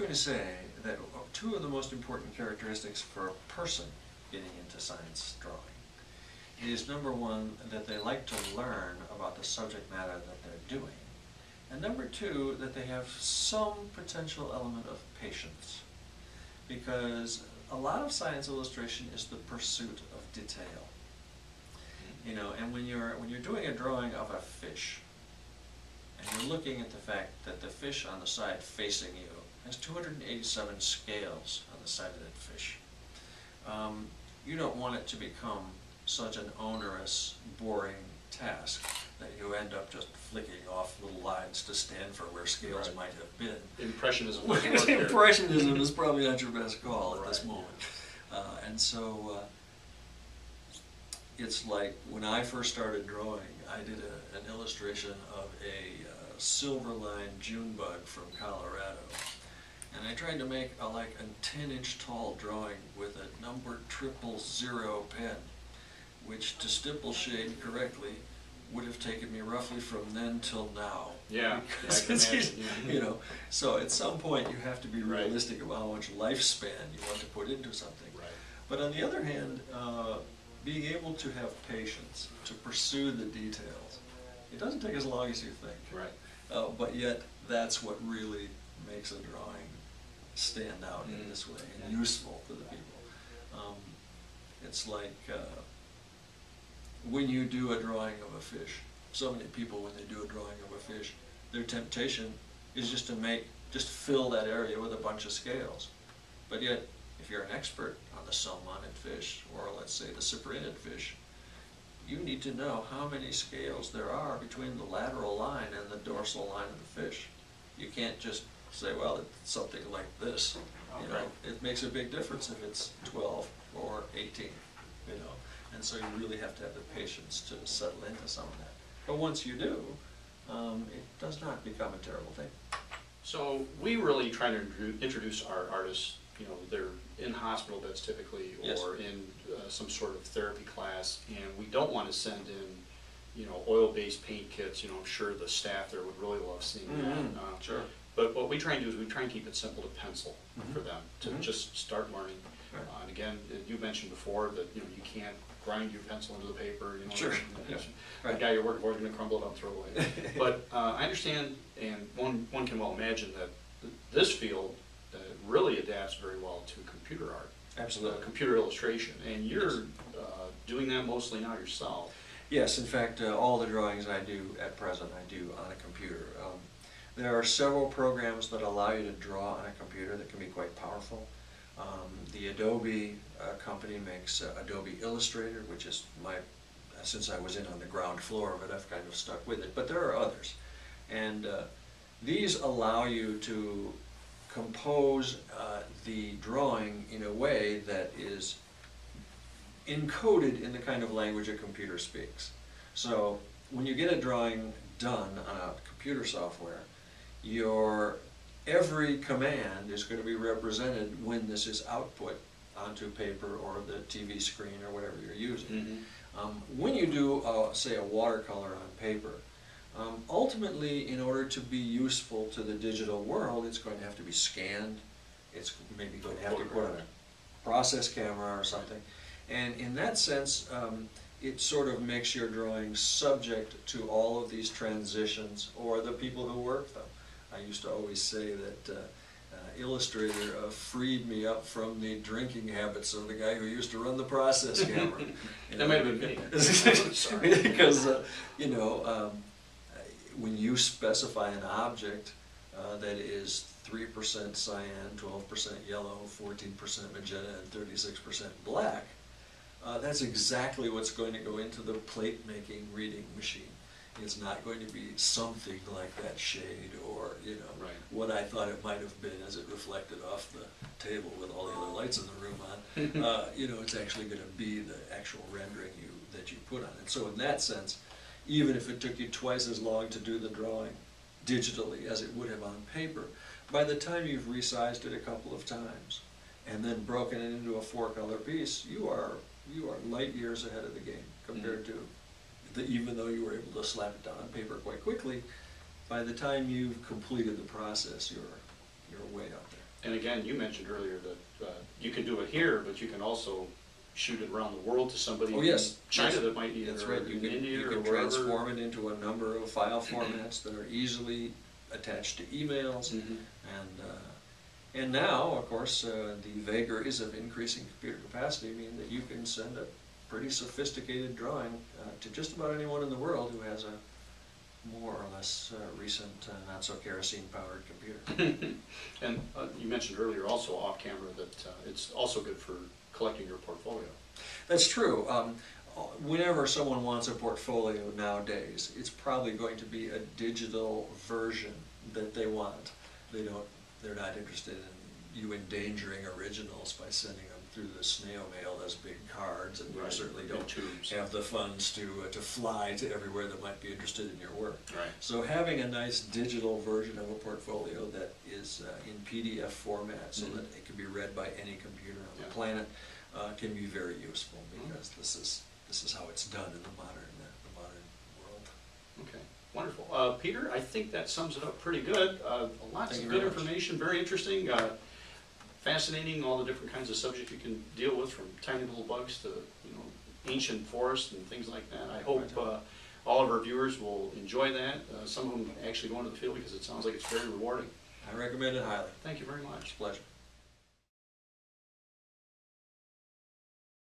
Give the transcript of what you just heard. going to say that two of the most important characteristics for a person getting into science drawing is, number one, that they like to learn about the subject matter that they're doing, and number two, that they have some potential element of patience, because a lot of science illustration is the pursuit of detail. You know, and when you're doing a drawing of a fish, and you're looking at the fact that the fish on the side facing you has 287 scales on the side of that fish, you don't want it to become such an onerous, boring task that you end up just flicking off little lines to stand for where scales right. might have been. Impressionism. Impressionism is probably not your best call at right. this moment. And so it's like when I first started drawing, I did an illustration of a silver-lined June bug from Colorado. And I tried to make a 10-inch tall drawing with a number 000 pen, which to stipple shade correctly would have taken me roughly from then till now. Yeah, because you know. So at some point you have to be realistic right. about how much lifespan you want to put into something. Right. But on the other hand, being able to have patience to pursue the details, it doesn't take as long as you think. Right. But yet that's what really makes a drawing stand out in this way and useful to the people. It's like when you do a drawing of a fish, so many people when they do a drawing of a fish, their temptation is just to fill that area with a bunch of scales. But yet, if you're an expert on the Salmonid fish, or let's say the Cyprinid fish, you need to know how many scales there are between the lateral line and the dorsal line of the fish. You can't just say, well, it's something like this. Okay. You know, it makes a big difference if it's 12 or 18. You know, and so you really have to have the patience to settle into some of that. But once you do, it does not become a terrible thing. So we really try to introduce our artists. You know, they're in hospital beds typically, or yes. in some sort of therapy class, and we don't want to send in, you know, oil-based paint kits. You know, I'm sure the staff there would really love seeing that. Sure. But what we try and do is we try and keep it simple to pencil for them to just start learning. Right. And again, you mentioned before that you can't grind your pencil into the paper. You know, sure. The guy you're working for is going to crumble it up and throw it away. But I understand, and one can well imagine that this field really adapts very well to computer art. Absolutely. Computer illustration, and you're doing that mostly now yourself. Yes, in fact, all the drawings I do at present, I do on a computer. There are several programs that allow you to draw on a computer that can be quite powerful. The Adobe company makes Adobe Illustrator, which is since I was in on the ground floor of it, I've kind of stuck with it, but there are others. And these allow you to compose the drawing in a way that is encoded in the kind of language a computer speaks. So when you get a drawing done on a computer software, every command is going to be represented when this is output onto paper or the TV screen or whatever you're using. When you do, say, a watercolor on paper, ultimately, in order to be useful to the digital world, it's going to have to be scanned. It's maybe going to have to put on a process camera or something. And in that sense, it sort of makes your drawing subject to all of these transitions or the people who work them. I used to always say that Illustrator freed me up from the drinking habits of the guy who used to run the process camera. That might have been me. Because, when you specify an object that is 3% cyan, 12% yellow, 14% magenta, and 36% black, that's exactly what's going to go into the plate-making reading machine. It's not going to be something like that shade or, right. what I thought it might have been as it reflected off the table with all the other lights in the room on. It's actually going to be the actual rendering that you put on it. So in that sense, even if it took you twice as long to do the drawing digitally as it would have on paper, by the time you've resized it a couple of times and then broken it into a four-color piece, you are light years ahead of the game compared to even though you were able to slap it down on paper quite quickly. By the time you've completed the process, you're way out there. And again, you mentioned earlier that you can do it here, but you can also shoot it around the world to somebody in China that might need it, or in India, or wherever. You can transform it into a number of file formats that are easily attached to emails. Mm-hmm. And now, of course, the vagaries of increasing computer capacity mean that you can send a pretty sophisticated drawing to just about anyone in the world who has a more or less recent not-so-kerosene-powered computer. And you mentioned earlier also off-camera that it's also good for collecting your portfolio. That's true. Whenever someone wants a portfolio nowadays, it's probably going to be a digital version that they want. They're not interested in you endangering originals by sending them through the snail mail as big cards, and you certainly don't have the funds to fly to everywhere that might be interested in your work. Right. So having a nice digital version of a portfolio that is in PDF format, so that it can be read by any computer on the planet, can be very useful, because this is how it's done in the modern world. Okay. Wonderful. Peter, I think that sums it up pretty good. Lots of good information, very interesting, fascinating, all the different kinds of subjects you can deal with, from tiny little bugs to, you know, ancient forests and things like that. I hope all of our viewers will enjoy that. Some of them actually go into the field because it sounds like it's very rewarding. I recommend it highly. Thank you very much. It's a pleasure.